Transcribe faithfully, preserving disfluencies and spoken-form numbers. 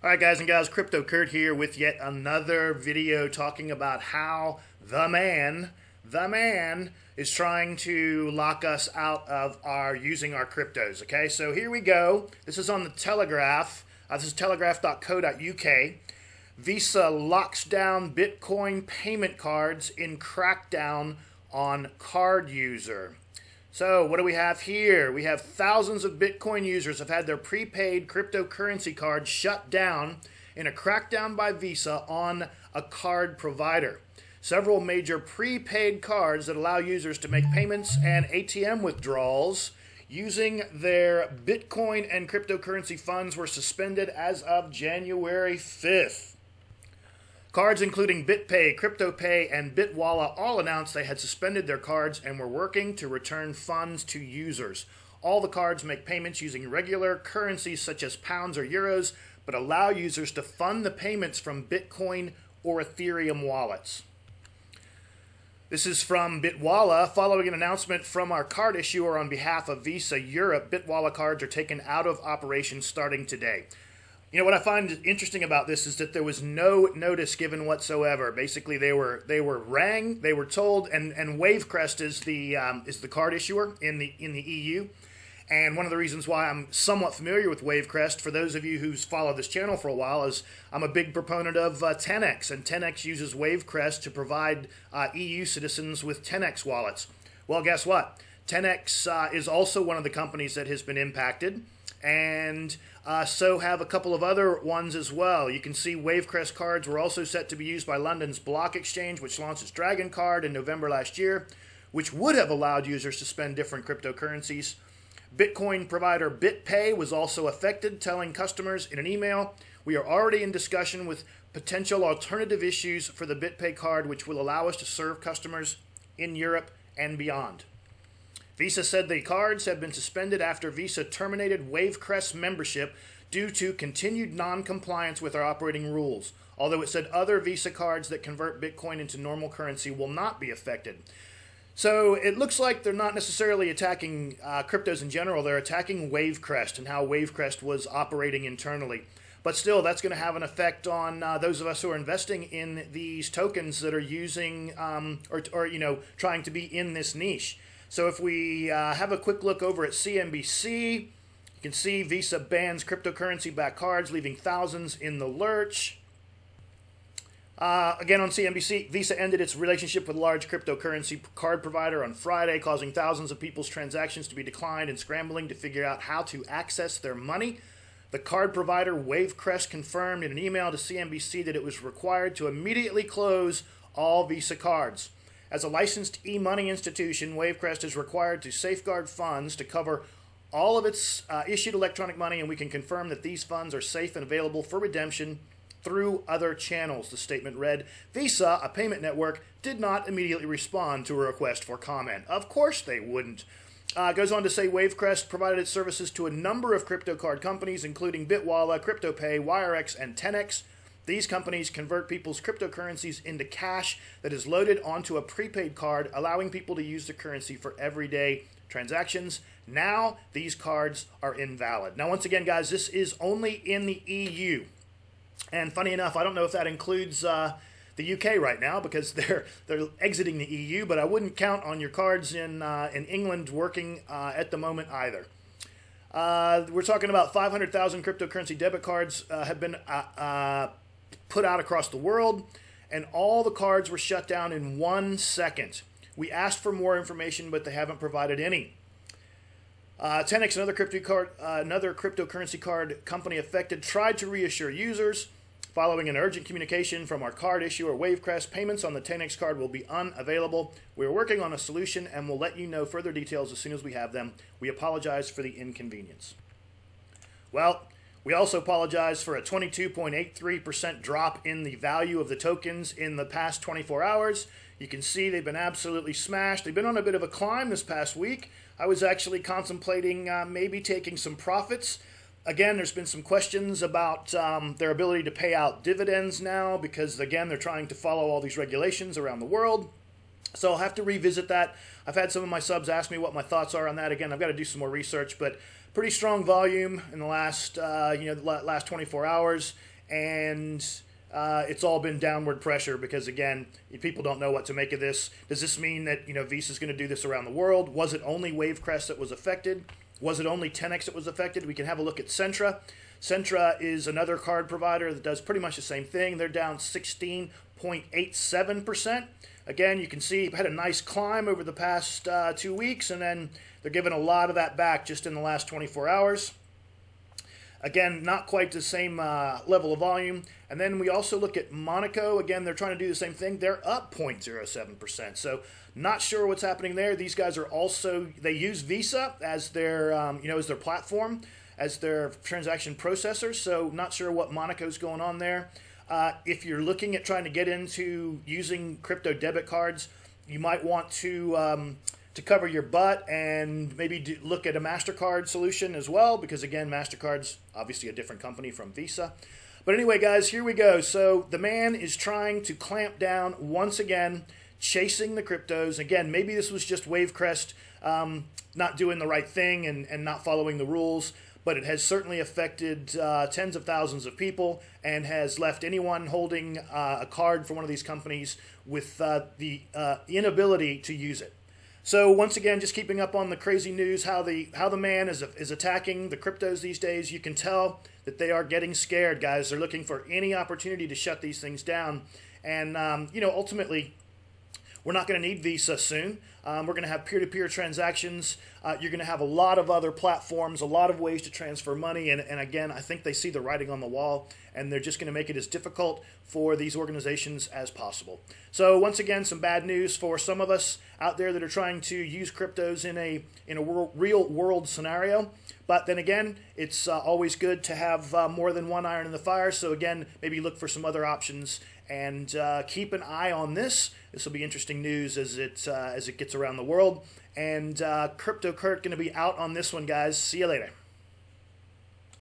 All right, guys and gals, Crypto Kurt here with yet another video talking about how the man, the man is trying to lock us out of our using our cryptos, okay? So here we go. This is on the Telegraph. Uh, this is telegraph dot co dot U K. Visa locks down Bitcoin payment cards in crackdown on card user. So what do we have here? We have thousands of Bitcoin users have had their prepaid cryptocurrency cards shut down in a crackdown by Visa on a card provider. Several major prepaid cards that allow users to make payments and A T M withdrawals using their Bitcoin and cryptocurrency funds were suspended as of January fifth. Cards including BitPay, CryptoPay, and Bitwala all announced they had suspended their cards and were working to return funds to users. All the cards make payments using regular currencies such as pounds or euros, but allow users to fund the payments from Bitcoin or Ethereum wallets. This is from Bitwala. Following an announcement from our card issuer on behalf of Visa Europe, Bitwala cards are taken out of operation starting today. You know, what I find interesting about this is that there was no notice given whatsoever. Basically, they were they were rang, they were told, and and Wavecrest is the um, is the card issuer in the in the E U. And one of the reasons why I'm somewhat familiar with Wavecrest, for those of you who's followed this channel for a while, is I'm a big proponent of uh, TenX, and TenX uses Wavecrest to provide uh, E U citizens with TenX wallets. Well, guess what? TenX uh, is also one of the companies that has been impacted. And uh, so have a couple of other ones as well. You can see Wavecrest cards were also set to be used by London's Block Exchange, which launched its Dragon card in November last year, which would have allowed users to spend different cryptocurrencies. Bitcoin provider BitPay was also affected, telling customers in an email, "We are already in discussion with potential alternative issues for the BitPay card, which will allow us to serve customers in Europe and beyond." Visa said the cards have been suspended after Visa terminated Wavecrest membership due to continued non-compliance with our operating rules, although it said other Visa cards that convert Bitcoin into normal currency will not be affected. So it looks like they're not necessarily attacking uh, cryptos in general. They're attacking Wavecrest and how Wavecrest was operating internally. But still, that's going to have an effect on uh, those of us who are investing in these tokens that are using um, or, or, you know, trying to be in this niche. So if we uh, have a quick look over at C N B C, you can see Visa bans cryptocurrency-backed cards, leaving thousands in the lurch. Uh, again, on C N B C, Visa ended its relationship with a large cryptocurrency card provider on Friday, causing thousands of people's transactions to be declined and scrambling to figure out how to access their money. The card provider Wavecrest confirmed in an email to C N B C that it was required to immediately close all Visa cards. As a licensed e-money institution, Wavecrest is required to safeguard funds to cover all of its uh, issued electronic money, and we can confirm that these funds are safe and available for redemption through other channels, the statement read. Visa, a payment network, did not immediately respond to a request for comment. Of course they wouldn't. Uh, it goes on to say Wavecrest provided its services to a number of crypto card companies, including Bitwala, CryptoPay, Wirex, and TenX. These companies convert people's cryptocurrencies into cash that is loaded onto a prepaid card, allowing people to use the currency for everyday transactions. Now, these cards are invalid. Now, once again, guys, this is only in the E U. And funny enough, I don't know if that includes uh, the U K right now because they're they're exiting the E U, but I wouldn't count on your cards in, uh, in England working uh, at the moment either. Uh, we're talking about five hundred thousand cryptocurrency debit cards uh, have been uh, uh, put out across the world, and all the cards were shut down in one second. We asked for more information, but they haven't provided any. Uh, TenX, another, crypto card, uh, another cryptocurrency card company affected, tried to reassure users. Following an urgent communication from our card issuer Wavecrest, payments on the TenX card will be unavailable. We are working on a solution and will let you know further details as soon as we have them. We apologize for the inconvenience. Well, we also apologize for a twenty-two point eight three percent drop in the value of the tokens in the past twenty-four hours. You can see they've been absolutely smashed. They've been on a bit of a climb this past week. I was actually contemplating uh, maybe taking some profits. Again, there's been some questions about um, their ability to pay out dividends now because, again, they're trying to follow all these regulations around the world. So I'll have to revisit that. I've had some of my subs ask me what my thoughts are on that. Again, I've got to do some more research, but pretty strong volume in the last uh, you know the last twenty-four hours, and uh, it's all been downward pressure because, again, people don't know what to make of this. Does this mean that you know Visa's going to do this around the world? Was it only Wavecrest that was affected? Was it only ten X that was affected? We can have a look at Centra. Centra is another card provider that does pretty much the same thing. They're down sixteen point eight seven percent. Again, you can see it had a nice climb over the past uh, two weeks, and then they're giving a lot of that back just in the last twenty-four hours. Again, not quite the same uh, level of volume. And then we also look at Monaco. Again, they're trying to do the same thing. They're up zero point zero seven percent. So not sure what's happening there. These guys are also, they use Visa as their, um, you know, as their platform, as their transaction processor. So not sure what Monaco's going on there. Uh, if you're looking at trying to get into using crypto debit cards, you might want to um, to cover your butt and maybe do, look at a MasterCard solution as well, because, again, MasterCard's obviously a different company from Visa. But anyway, guys, here we go. So the man is trying to clamp down once again, chasing the cryptos. Again, maybe this was just Wavecrest um, not doing the right thing and, and not following the rules. But it has certainly affected uh, tens of thousands of people and has left anyone holding uh, a card for one of these companies with uh, the uh, inability to use it. So once again, just keeping up on the crazy news, how the how the man is is attacking the cryptos these days. You can tell that they are getting scared, guys. They're looking for any opportunity to shut these things down, and um, you know ultimately, we're not going to need Visa soon. Um, we're going to have peer-to-peer transactions. Uh, you're going to have a lot of other platforms, a lot of ways to transfer money. And, and again, I think they see the writing on the wall, and they're just going to make it as difficult for these organizations as possible. So once again, some bad news for some of us out there that are trying to use cryptos in a, in a world, real-world scenario. But then again, it's uh, always good to have uh, more than one iron in the fire. So again, maybe look for some other options and uh, keep an eye on this. This will be interesting news as it uh, as it gets around the world. And uh, Crypto Kurt going to be out on this one, guys. See you later.